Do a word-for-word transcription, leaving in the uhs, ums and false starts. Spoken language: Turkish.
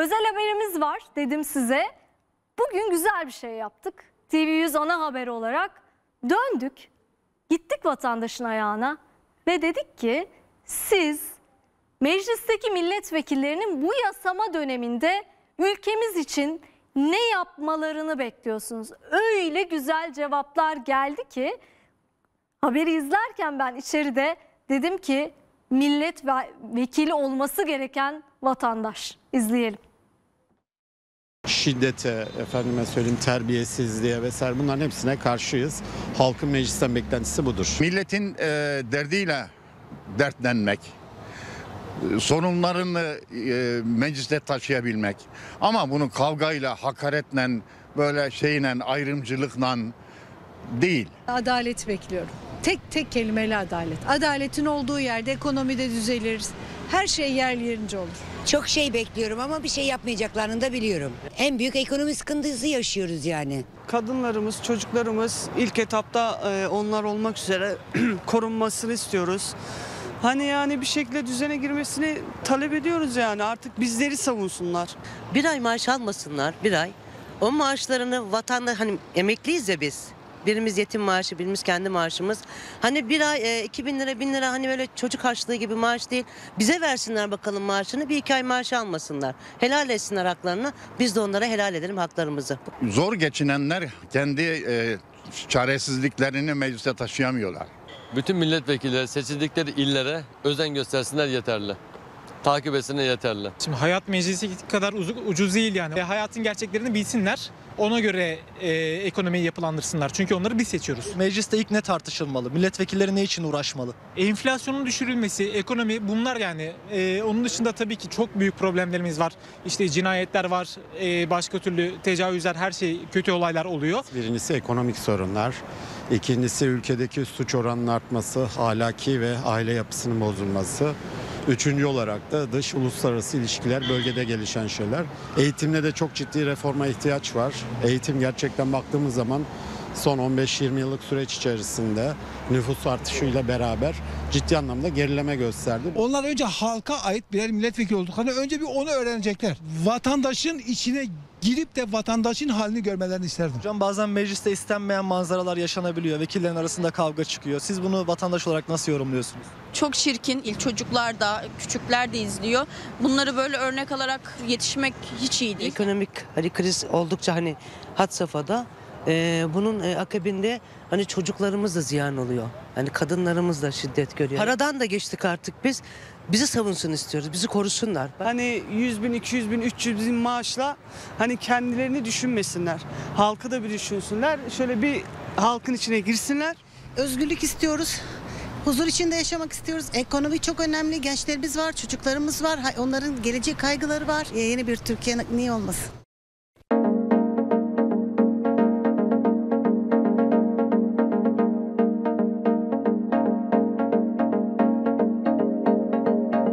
Özel haberimiz var dedim size. Bugün güzel bir şey yaptık. T V yüz ana haber olarak döndük, gittik vatandaşın ayağına ve dedik ki siz meclisteki milletvekillerinin bu yasama döneminde ülkemiz için ne yapmalarını bekliyorsunuz? Öyle güzel cevaplar geldi ki haberi izlerken ben içeride dedim ki milletvekili olması gereken vatandaş. İzleyelim. Şiddete, efendime söyleyeyim terbiyesizliğe vesaire bunların hepsine karşıyız. Halkın meclisten beklentisi budur. Milletin e, derdiyle dertlenmek, sorunlarını e, mecliste taşıyabilmek ama bunu kavgayla, hakaretle, böyle şeyle, ayrımcılıkla değil. Adalet bekliyorum. Tek tek kelimeli adalet. Adaletin olduğu yerde ekonomide düzeliriz. Her şey yerli yerince olur. Çok şey bekliyorum ama bir şey yapmayacaklarını da biliyorum. En büyük ekonomi sıkıntısı yaşıyoruz yani. Kadınlarımız, çocuklarımız ilk etapta onlar olmak üzere korunmasını istiyoruz. Hani yani bir şekilde düzene girmesini talep ediyoruz yani. Artık bizleri savunsunlar. Bir ay maaş almasınlar, bir ay. O maaşlarını vatanda, hani emekliyiz ya biz. Birimiz yetim maaşı, birimiz kendi maaşımız. Hani bir ay iki bin lira, bin lira hani böyle çocuk harçlığı gibi maaş değil. Bize versinler bakalım maaşını, bir iki ay maaşı almasınlar. Helal etsinler haklarını, biz de onlara helal edelim haklarımızı. Zor geçinenler kendi e, çaresizliklerini meclise taşıyamıyorlar. Bütün milletvekilleri seçildikleri illere özen göstersinler yeterli. Takip etsinler yeterli. Şimdi hayat meclisi kadar ucuz değil yani. E, hayatın gerçeklerini bilsinler. Ona göre e, ekonomiyi yapılandırsınlar. Çünkü onları biz seçiyoruz. Mecliste ilk ne tartışılmalı? Milletvekilleri ne için uğraşmalı? Enflasyonun düşürülmesi, ekonomi bunlar yani. E, onun dışında tabii ki çok büyük problemlerimiz var. İşte cinayetler var, e, başka türlü tecavüzler, her şey, kötü olaylar oluyor. Birincisi ekonomik sorunlar. İkincisi ülkedeki suç oranının artması, ahlaki ve aile yapısının bozulması. Üçüncü olarak da dış uluslararası ilişkiler, bölgede gelişen şeyler. Eğitimde de çok ciddi reforma ihtiyaç var. Eğitim gerçekten baktığımız zaman son on beş yirmi yıllık süreç içerisinde nüfus artışıyla beraber ciddi anlamda gerileme gösterdi. Onlar önce halka ait birer milletvekili olduklarını önce bir onu öğrenecekler. Vatandaşın içine girip de vatandaşın halini görmelerini isterdim. Hocam bazen mecliste istenmeyen manzaralar yaşanabiliyor. Vekillerin arasında kavga çıkıyor. Siz bunu vatandaş olarak nasıl yorumluyorsunuz? Çok çirkin. İl çocuklar da, küçükler de izliyor. Bunları böyle örnek alarak yetişmek hiç iyi değil. Ekonomik hani kriz oldukça hani had safhada. Ee, bunun e, akabinde hani çocuklarımız da ziyan oluyor. Hani kadınlarımız da şiddet görüyor. Paradan da geçtik artık biz. Bizi savunsun istiyoruz, bizi korusunlar. Hani yüz bin, iki yüz bin, üç yüz bin maaşla hani kendilerini düşünmesinler. Halkı da bir düşünsünler. Şöyle bir halkın içine girsinler. Özgürlük istiyoruz. Huzur içinde yaşamak istiyoruz. Ekonomi çok önemli. Gençlerimiz var, çocuklarımız var. Onların gelecek kaygıları var. Yeni bir Türkiye niye olmasın?